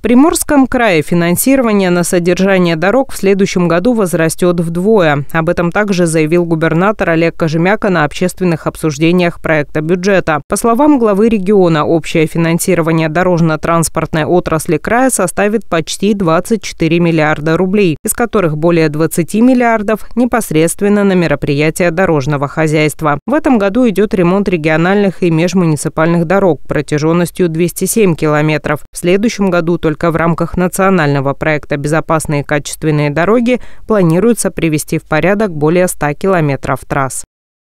В Приморском крае финансирование на содержание дорог в следующем году возрастет вдвое. Об этом также заявил губернатор Олег Кожемяко на общественных обсуждениях проекта бюджета. По словам главы региона, общее финансирование дорожно-транспортной отрасли края составит почти 24 миллиарда рублей, из которых более 20 миллиардов непосредственно на мероприятия дорожного хозяйства. В этом году идет ремонт региональных и межмуниципальных дорог протяженностью 207 километров. В следующем году только в рамках национального проекта «Безопасные и качественные дороги» планируется привести в порядок более 100 километров трасс.